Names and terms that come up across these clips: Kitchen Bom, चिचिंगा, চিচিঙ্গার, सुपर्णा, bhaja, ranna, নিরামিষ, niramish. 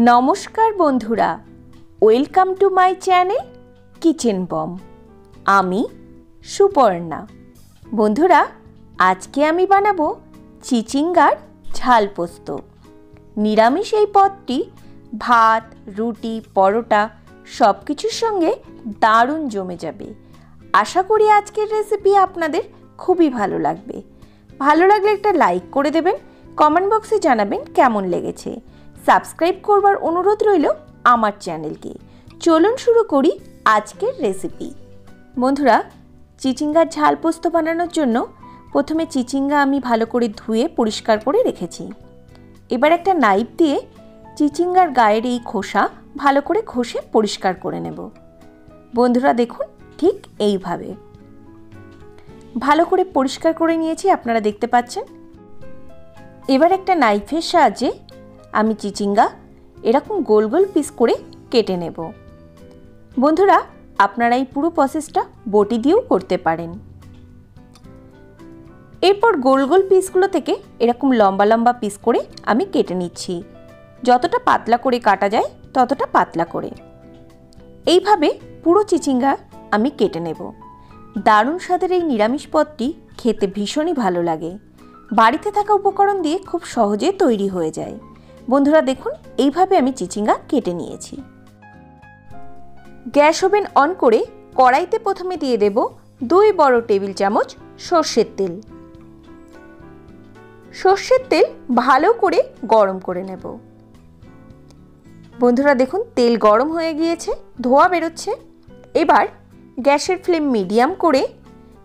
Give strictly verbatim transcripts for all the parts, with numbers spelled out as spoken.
नमस्कार बंधुरा, welcome to my channel kitchen बम। आमी सुपर्णा। बंधुरा, आज के आमी बनाबो चिचिंगार झाल पोस्तो। निरामिष एई पदटी भात, रुटी, परोटा सबकिछुर संगे दारुण जमे जाबे। आशा करी आजकेर रेसिपि आपनादेर खूबई भालो लागबे। भालो लागले एकटा लाइक करे देबेन, कमेंट बक्से जानाबेन केमन लेगेछे। सबस्क्राइब करवार अनुरोध रइलो आमार चैनल के। चलुन शुरू करी आजकेर रेसिपि। बंधुरा, चिचिंगार झाल पोस्तो बानानोर जोन्नो प्रथमे चिचिंगा आमी भालो करे धुए परिष्कार करे रेखेछि। एबार एकटा नाइफ दिए चिचिंगार गायेर एई खोसा भालो करे घषे परिष्कार करे नेब। बंधुरा देखुन, ठीक एइभावे भालो करे परिष्कार करे निएछि, आपनारा देखते पाच्छेन। एबार एकटा नाइफेर साहाज्ये आमी चिचिंगा एरकम गोल गोल पिस करे केटे नेब। बंधुरा, आपनारा एई पुरो प्रसेसटा बटी दिएओ करते पारेन। एरपर गोल गोल पिसगुलो थेके एरकम लम्बा लम्बा पिस करे आमी केटे निচ্ছি। যতটা পাতলা করে কাটা যায় ততটা পাতলা করে এইভাবে পুরো চিচিঙ্গা আমি কেটে নেব। দারুণ স্বাদের এই নিরামিষ পদটি খেতে ভীষণই ভালো লাগে। বাড়িতে থাকা উপকরণ দিয়ে খুব সহজে তৈরি হয়ে যায়। বন্ধুরা দেখুন, এইভাবে আমি চিচিঙ্গা কেটে নিয়েছি। গ্যাস ওভেন অন করে কড়াইতে প্রথমে দিয়ে দেব দুই বড় টেবিল চামচ সরষের তেল। সরষের তেল ভালো করে গরম করে নেব। বন্ধুরা দেখুন, তেল গরম হয়ে গিয়েছে, ধোঁয়া বেরোচ্ছে। এবার গ্যাসের ফ্লেম মিডিয়াম করে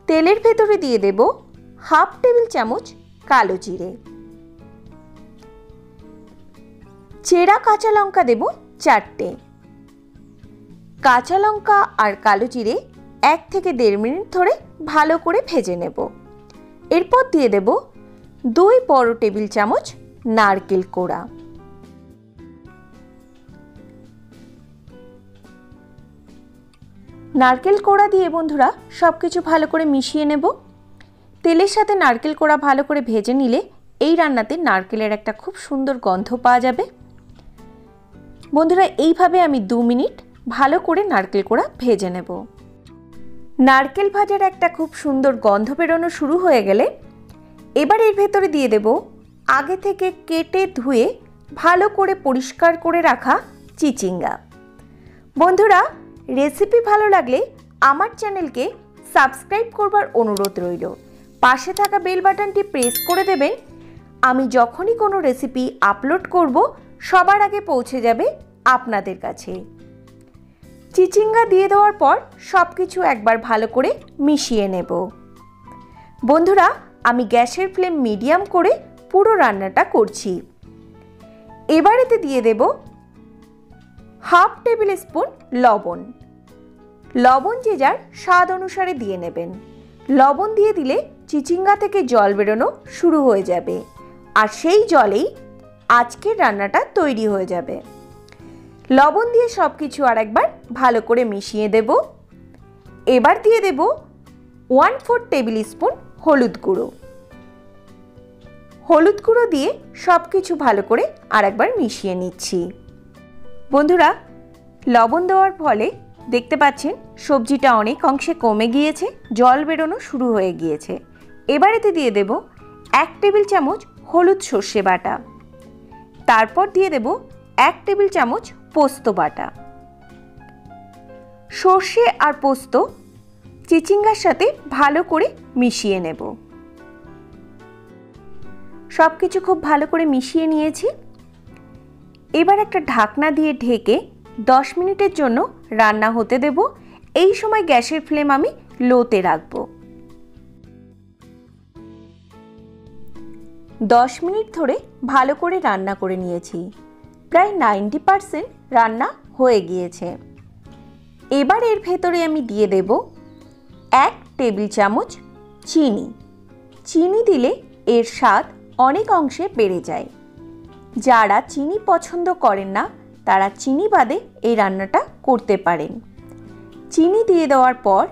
তেলের ভেতরে দিয়ে দেব হাফ টেবিল চামচ কালো জিরে, চেরা কাঁচা লঙ্কা দেব চারটে। কাঁচা লঙ্কা আর কালো জিরে এক থেকে দেড় মিনিট ধরে ভালো করে ভেজে নেব। এরপর দিয়ে দেব দুই বড় টেবিল চামচ নারকেল কোড়া। নারকেল কোড়া দিয়ে বন্ধুরা সবকিছু ভালো করে মিশিয়ে নেব। তেলের সাথে নারকেল কোড়া ভালো করে ভেজে নিলে এই রান্নাতে নারকেলের একটা খুব সুন্দর গন্ধ পাওয়া যাবে। বন্ধুরা, এইভাবে আমি দু মিনিট ভালো করে নারকেল কোড়া ভেজে নেব। নারকেল ভাজার একটা খুব সুন্দর গন্ধ বেরোনো শুরু হয়ে গেলে এবার এর ভেতরে দিয়ে দেব আগে থেকে কেটে ধুয়ে ভালো করে পরিষ্কার করে রাখা চিচিঙ্গা। বন্ধুরা, রেসিপি ভালো লাগলে আমার চ্যানেলকে সাবস্ক্রাইব করবার অনুরোধ রইল। পাশে থাকা বেল বাটনটি প্রেস করে দেবেন। আমি যখনই কোনো রেসিপি আপলোড করব সবার আগে পৌঁছে যাবে আপনাদের কাছে। চিচিঙ্গা দিয়ে দেওয়ার পর সব কিছু একবার ভালো করে মিশিয়ে নেব। বন্ধুরা, আমি গ্যাসের ফ্লেম মিডিয়াম করে পুরো রান্নাটা করছি। এবার এতে দিয়ে দেব হাফ টেবিল স্পুন লবণ। লবণ যে যার স্বাদ অনুসারে দিয়ে নেবেন। লবণ দিয়ে দিলে চিচিঙ্গা থেকে জল বেরোনো শুরু হয়ে যাবে, আর সেই জলেই আজকের রান্নাটা তৈরি হয়ে যাবে। লবণ দিয়ে সব কিছু আর একবার ভালো করে মিশিয়ে দেব। এবার দিয়ে দেব ওয়ান ফোর টেবিল স্পুন হলুদ গুঁড়ো। হলুদ গুঁড়ো দিয়ে সব কিছু ভালো করে আর একবার মিশিয়ে নিচ্ছি। বন্ধুরা, লবণ দেওয়ার ফলে দেখতে পাচ্ছেন সবজিটা অনেক অংশে কমে গিয়েছে, জল বেরোনো শুরু হয়ে গিয়েছে। এবার এতে দিয়ে দেব এক টেবিল চামচ হলুদ সর্ষে বাটা, তারপর দিয়ে দেব এক টেবিল চামচ পোস্ত বাটা। সর্ষে আর পোস্ত চিচিঙ্গার সাথে ভালো করে মিশিয়ে নেব। সব কিছু খুব ভালো করে মিশিয়ে নিয়েছি। এবার একটা ঢাকনা দিয়ে ঢেকে দশ মিনিটের জন্য রান্না হতে দেব। এই সময় গ্যাসের ফ্লেম আমি লোতে রাখব। দশ মিনিট ধরে ভালো করে রান্না করে নিয়েছি। প্রায় নাইনটি পারসেন্ট রান্না হয়ে গিয়েছে। এবার এর ভেতরে আমি দিয়ে দেব এক টেবিল চামচ চিনি। চিনি দিলে এর স্বাদ অনেক অংশে বেড়ে যায়। যারা চিনি পছন্দ করেন না তারা চিনি বাদে এই রান্নাটা করতে পারেন। চিনি দিয়ে দেওয়ার পর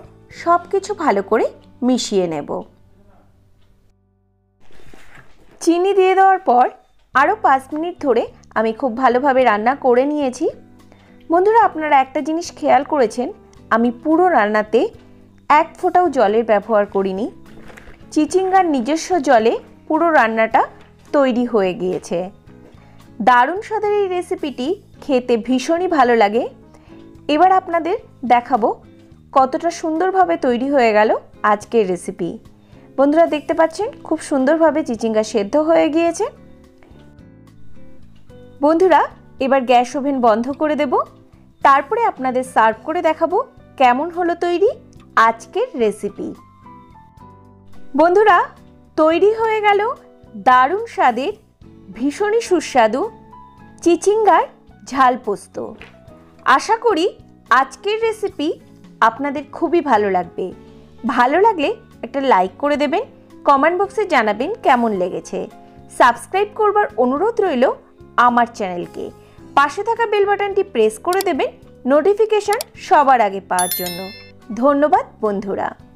সব কিছু ভালো করে মিশিয়ে নেব। চিনি দিয়ে দেওয়ার পর আরও পাঁচ মিনিট ধরে आमी खूब भालोभावे रान्ना करे निएछि। बंधुरा आपनारा एकटा जिनिस खेयाल करेछेन, आमी पुरो रान्नाते एक फोटाओ जलेर व्यवहार करिनि। चिचिंगार निजस्व जले पुरो रान्नाटा तैरी हये गिएछे। दारुण स्वादेर एई रेसिपिटी खेते भीषणई भालो लागे। एबार आपनादेर देखाबो कतटा सुंदरभावे तैरी हये गेल आजकेर रेसिपि। बंधुरा देखते पाच्छेन खूब सुंदरभावे चिचिंगा सेদ্ধ हये गिएछे। बंधुरा एबार ग्यास ओभेन बंध करे देब, तारपरे आपनादेर सार्व करे देखाबो केमन हलो तैरी आजकेर रेसिपि। बंधुरा तैरी हये गेल दारुण स्वादेर भीषण सुस्वादु चिचिंगार झाल पोस्त। आशा करी आजकेर रेसिपि आपनादेर खूबई भालो लागबे। भालो लागले एकटा लाइक करे देबेन, कमेंट बक्से जानाबेन केमन लेगेछे। सबस्क्राइब करबार अनुरोध रइल आमार चैनलके। पाशे थाका बेल बाटनटी प्रेस करे देबेन नोटिफिकेशन सबार आगे पाওয়ার জন্য। धन्यवाद बंधुरा।